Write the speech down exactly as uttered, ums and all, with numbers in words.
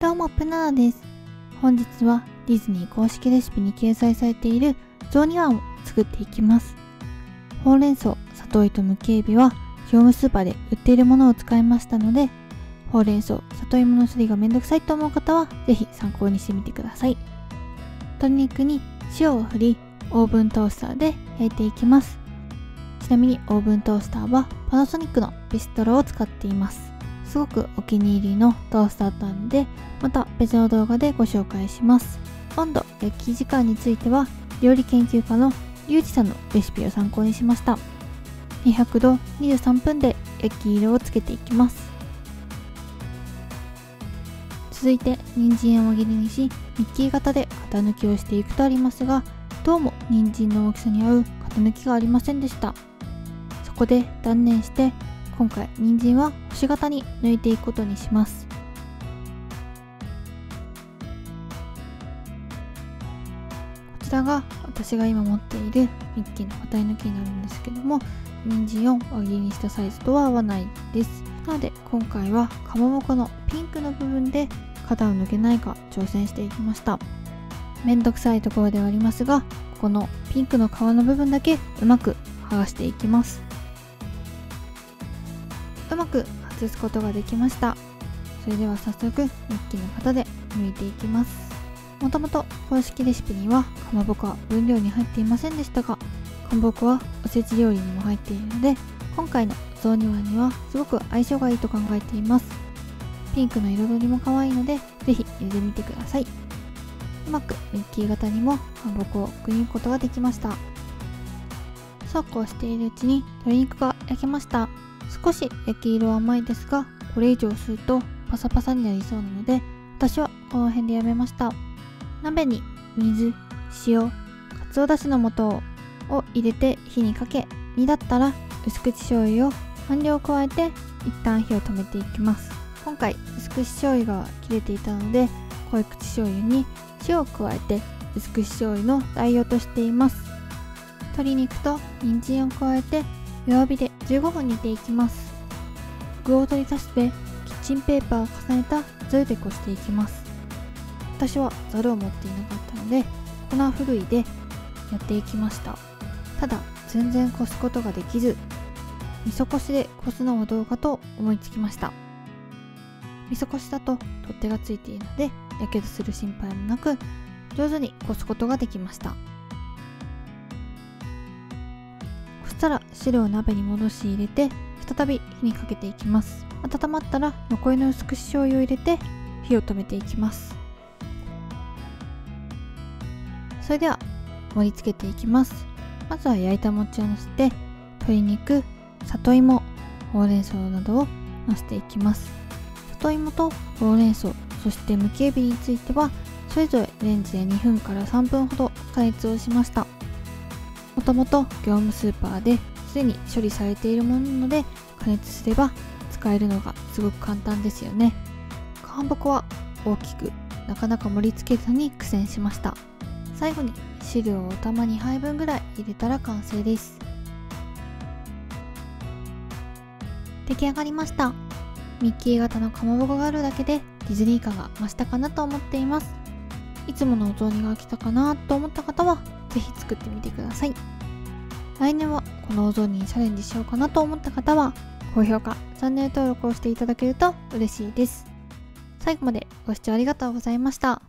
どうもプナナです。本日はディズニー公式レシピに掲載されている雑煮あんを作っていきます。ほうれん草、里芋、むきえびは業務スーパーで売っているものを使いましたので、ほうれん草、里芋の処理がめんどくさいと思う方は是非参考にしてみてください。鶏肉に塩を振り、オーブントースターで焼いていきます。ちなみにオーブントースターはパナソニックのビストロを使っています。すごくお気に入りのトースターだったので、また別の動画でご紹介します。温度、焼き時間については料理研究家のリュウジさんのレシピを参考にしました。にひゃくど、にじゅうさんぷんで焼き色をつけていきます。続いて人参を輪切りにし、ミッキー型で型抜きをしていくとありますが、どうも人参の大きさに合う型抜きがありませんでした。そこで断念して、今回人参は星型に抜いていくことにします。こちらが私が今持っているミッキーの型抜きになるんですけども、人参を輪切りにしたサイズとは合わないです。なので今回はかまぼこのピンクの部分で型を抜けないか挑戦していきました。めんどくさいところではありますが、ここのピンクの皮の部分だけうまく剥がしていきます。うまく外すことができました。それでは早速ミッキーの型で抜いていきます。もともと公式レシピにはかまぼこは分量に入っていませんでしたが、かまぼこはおせち料理にも入っているので、今回の雑煮あんにはすごく相性がいいと考えています。ピンクの彩りも可愛いので是非入れてみてください。うまくミッキー型にもかまぼこをくりぬくことができました。そうこうしているうちに鶏肉が焼けました。少し焼き色は甘いですが、これ以上するとパサパサになりそうなので、私はこの辺でやめました。鍋に水、塩、鰹だしの素を入れて火にかけ、煮立ったら薄口醤油を半量加えて一旦火を止めていきます。今回薄口醤油が切れていたので、濃い口醤油に塩を加えて薄口醤油の代用としています。鶏肉と人参を加えて弱火でじゅうごふん煮ていきます。具を取り出してキッチンペーパーを重ねたザルでこしていきます。私はザルを持っていなかったので粉ふるいでやっていきました。ただ全然こすことができず、味噌こしでこすのもどうかと思いつきました。味噌こしだと取っ手がついているのでやけどする心配もなく、上手にこすことができました。そしたら汁を鍋に戻し入れて、再び火にかけていきます。温まったら残りの薄口醤油を入れて火を止めていきます。それでは盛り付けていきます。まずは焼いた餅をのせて、鶏肉、里芋、ほうれん草などをのせていきます。里芋とほうれん草、そしてむきえびについてはそれぞれレンジでにふんからさんぷんほど加熱をしました。もともと業務スーパーですでに処理されているものなので、加熱すれば使えるのがすごく簡単ですよね。かまぼこは大きくなかなか盛り付けずに苦戦しました。最後に汁をお玉にはいぶんぐらい入れたら完成です。出来上がりました。ミッキー型のかまぼこがあるだけでディズニー感が増したかなと思っています。いつものお雑煮が飽きたかなと思った方はぜひ作ってみてください。来年はこのお雑煮にチャレンジしようかなと思った方は、高評価、チャンネル登録をしていただけると嬉しいです。最後までご視聴ありがとうございました。